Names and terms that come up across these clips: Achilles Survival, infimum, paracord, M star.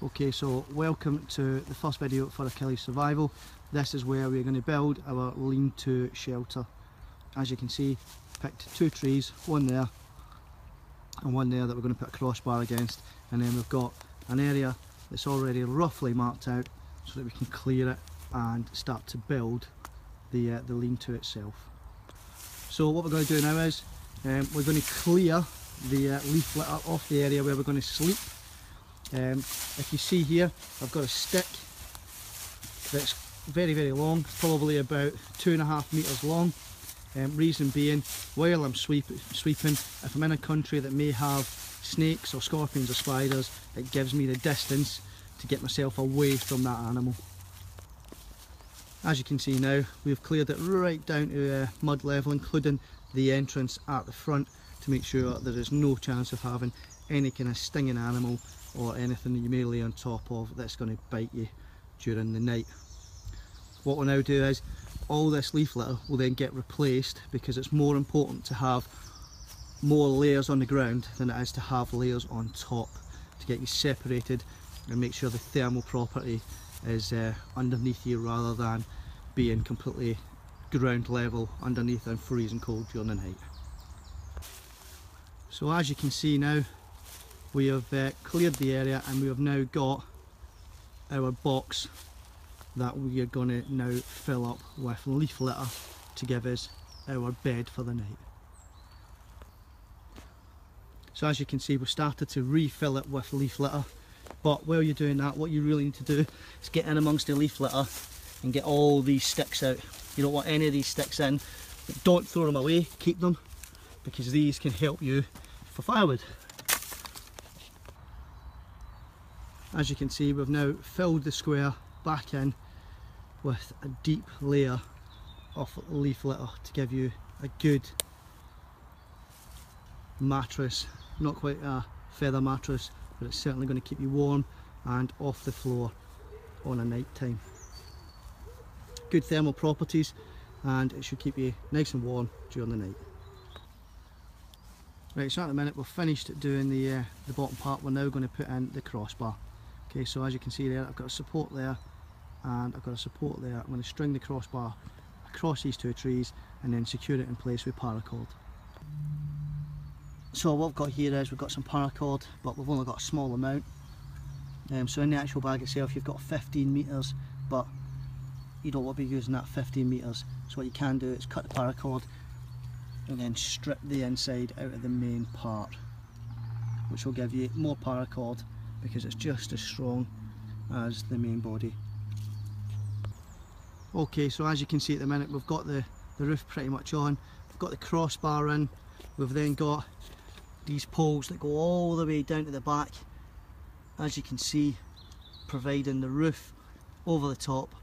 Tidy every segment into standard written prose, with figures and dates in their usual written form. Okay, so welcome to the first video for Achilles Survival. This is where we're going to build our lean-to shelter. As you can see, picked two trees, one there and one there that we're going to put a crossbar against, and then we've got an area that's already roughly marked out so that we can clear it and start to build the lean-to itself. So what we're going to do now is we're going to clear the leaf litter off the area where we're going to sleep. If you see here, I've got a stick that's very, very long, probably about 2.5 metres long. Reason being, while I'm sweeping, if I'm in a country that may have snakes or scorpions or spiders, it gives me the distance to get myself away from that animal. As you can see now, we've cleared it right down to mud level, including the entrance at the front, to make sure there is no chance of having any kind of stinging animal or anything that you may lay on top of that's going to bite you during the night. What we'll now do is all this leaf litter will then get replaced, because it's more important to have more layers on the ground than it is to have layers on top, to get you separated and make sure the thermal property is underneath you rather than being completely ground level underneath and freezing cold during the night. So as you can see now, we have cleared the area, and we have now got our box that we are going to now fill up with leaf litter to give us our bed for the night. So as you can see, we've started to refill it with leaf litter, but while you're doing that, what you really need to do is get in amongst the leaf litter and get all these sticks out. You don't want any of these sticks in, but don't throw them away, keep them, because these can help you for firewood. As you can see, we've now filled the square back in with a deep layer of leaf litter to give you a good mattress. Not quite a feather mattress, but it's certainly going to keep you warm and off the floor on a night time. Good thermal properties, and it should keep you nice and warm during the night. Right, so at the minute we've finished doing the bottom part. We're now going to put in the crossbar. Okay, so as you can see there, I've got a support there and I've got a support there. I'm going to string the crossbar across these two trees and then secure it in place with paracord. So what we've got here is we've got some paracord, but we've only got a small amount. So in the actual bag itself you've got 15 metres, but you don't want to be using that 15 metres. So what you can do is cut the paracord and then strip the inside out of the main part, which will give you more paracord because it's just as strong as the main body. Okay, so as you can see at the minute, we've got the roof pretty much on, we've got the crossbar in, we've then got these poles that go all the way down to the back, as you can see, providing the roof over the top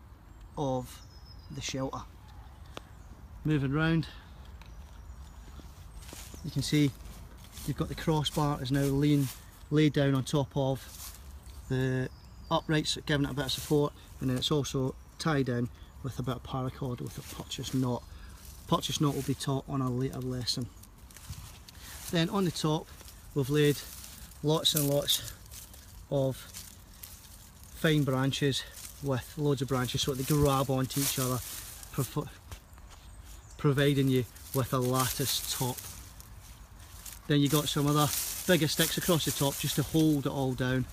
of the shelter. Moving round, you can see you've got the crossbar is now laid down on top of the uprights, giving it a bit of support, and then it's also tied in with a bit of paracord with a purchase knot. Purchase knot will be taught on a later lesson. Then on the top we've laid lots and lots of fine branches with loads of branches so they grab onto each other, providing you with a lattice top. Then you've got some other bigger sticks across the top just to hold it all down.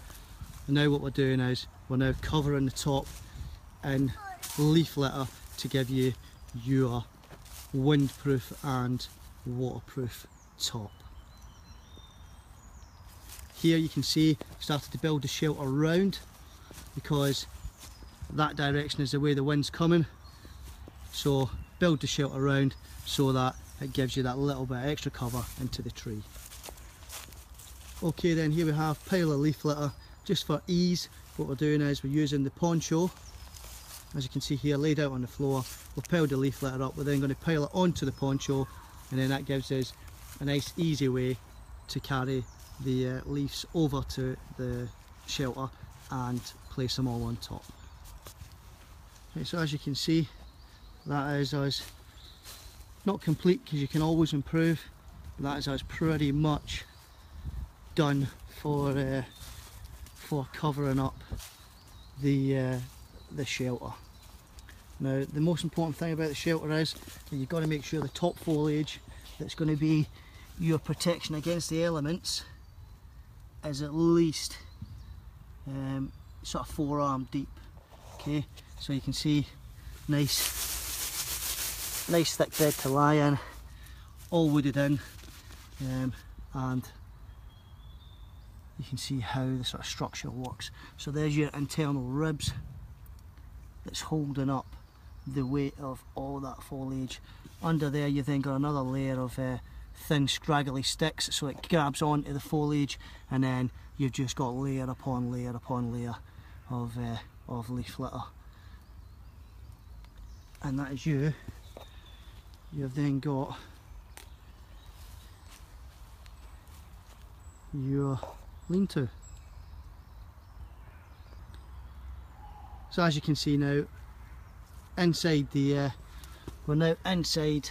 And now what we're doing is we're now covering the top in leaf litter to give you your windproof and waterproof top. Here you can see I've started to build the shelter round, because that direction is the way the wind's coming. So build the shelter round so that it gives you that little bit of extra cover into the tree. Okay, then here we have a pile of leaf litter. Just for ease, what we're doing is we're using the poncho, as you can see here, laid out on the floor. We've piled the leaf litter up, we're then going to pile it onto the poncho, and then that gives us a nice easy way to carry the leaves over to the shelter and place them all on top. Okay, so as you can see, that is us. Not complete, because you can always improve, but that is pretty much done for covering up the shelter. Now, the most important thing about the shelter is that you've got to make sure the top foliage that's going to be your protection against the elements is at least sort of 4 arm deep. Okay, so you can see nice thick bed to lie in, all wooded in, and you can see how the sort of structure works. So there's your internal ribs that's holding up the weight of all that foliage. Under there you then got another layer of thin scraggly sticks, so it grabs onto the foliage, and then you've just got layer upon layer upon layer of leaf litter. And that is you. You've then got your lean-to. So as you can see now, inside the we're now inside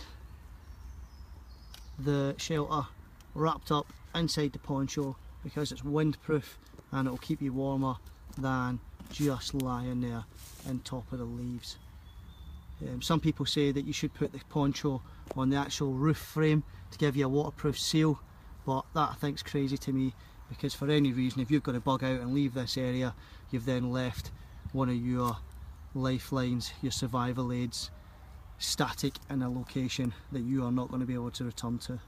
the shelter, wrapped up inside the poncho, because it's windproof and it'll keep you warmer than just lying there on top of the leaves. Some people say that you should put the poncho on the actual roof frame to give you a waterproof seal, but that I think is crazy to me, because for any reason, if you've got to bug out and leave this area, you've then left one of your lifelines, your survival aids, static in a location that you are not going to be able to return to.